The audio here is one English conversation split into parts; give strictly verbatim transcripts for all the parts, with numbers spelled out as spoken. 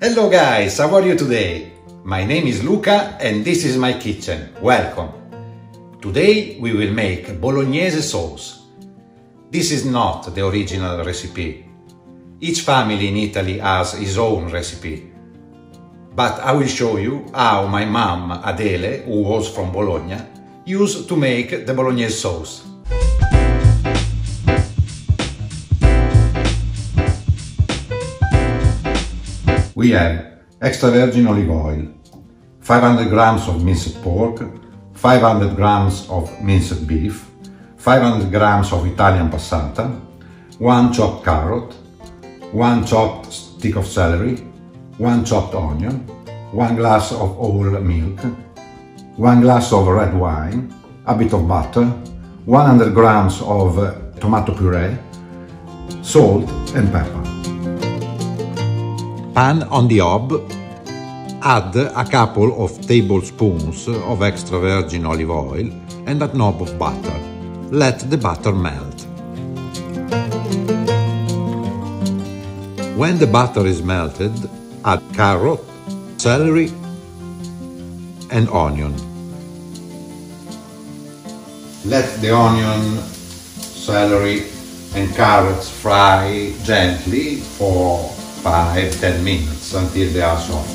Hello guys, how are you today? My name is Luca and this is my kitchen. Welcome! Today we will make Bolognese sauce. This is not the original recipe. Each family in Italy has its own recipe. But I will show you how my mom Adele, who was from Bologna, used to make the Bolognese sauce. We have extra virgin olive oil, five hundred grams of minced pork, five hundred grams of minced beef, five hundred grams of Italian passata, one chopped carrot, one chopped stick of celery, one chopped onion, one glass of whole milk, one glass of red wine, a bit of butter, one hundred grams of tomato puree, salt and pepper. Pan on the hob, add a couple of tablespoons of extra virgin olive oil and a knob of butter. Let the butter melt. When the butter is melted, add carrot, celery and onion. Let the onion, celery and carrots fry gently for five to ten minutes until they are soft.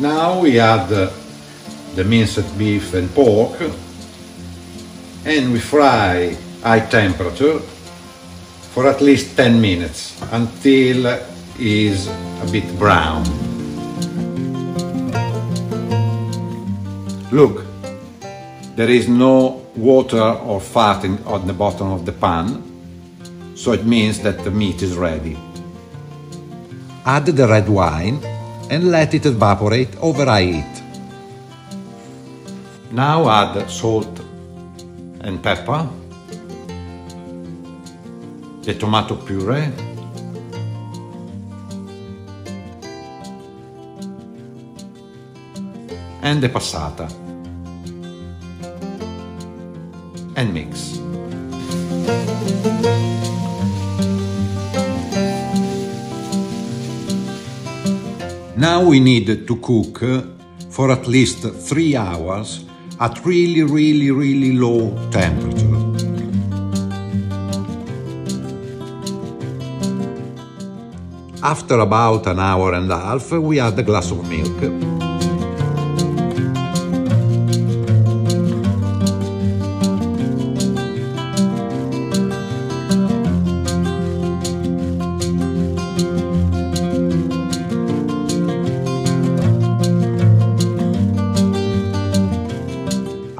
Now we add the minced beef and pork and we fry high temperature for at least ten minutes until it is a bit brown. Look, there is no water or fat in, on the bottom of the pan, so it means that the meat is ready. Add the red wine and let it evaporate over high heat. Now add salt and pepper, the tomato puree, and the passata. And mix. Now we need to cook for at least three hours at really, really, really low temperature. After about an hour and a half, we add a glass of milk.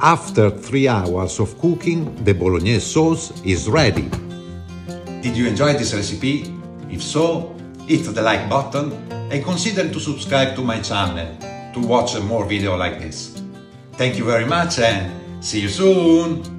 After three hours of cooking, the Bolognese sauce is ready. Did you enjoy this recipe? If so, hit the like button and consider to subscribe to my channel to watch more videos like this. Thank you very much and see you soon!